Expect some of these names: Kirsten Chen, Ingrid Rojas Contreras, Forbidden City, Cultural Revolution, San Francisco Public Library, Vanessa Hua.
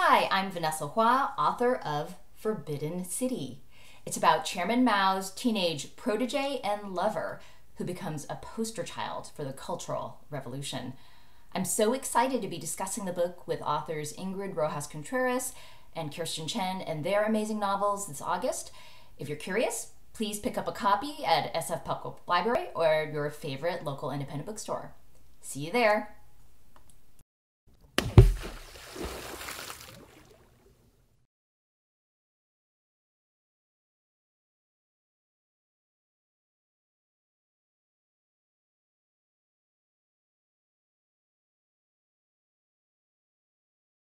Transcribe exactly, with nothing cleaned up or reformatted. Hi, I'm Vanessa Hua, author of Forbidden City. It's about Chairman Mao's teenage protege and lover who becomes a poster child for the Cultural Revolution. I'm so excited to be discussing the book with authors Ingrid Rojas Contreras and Kirsten Chen and their amazing novels this August. If you're curious, please pick up a copy at S F Public Library or your favorite local independent bookstore. See you there.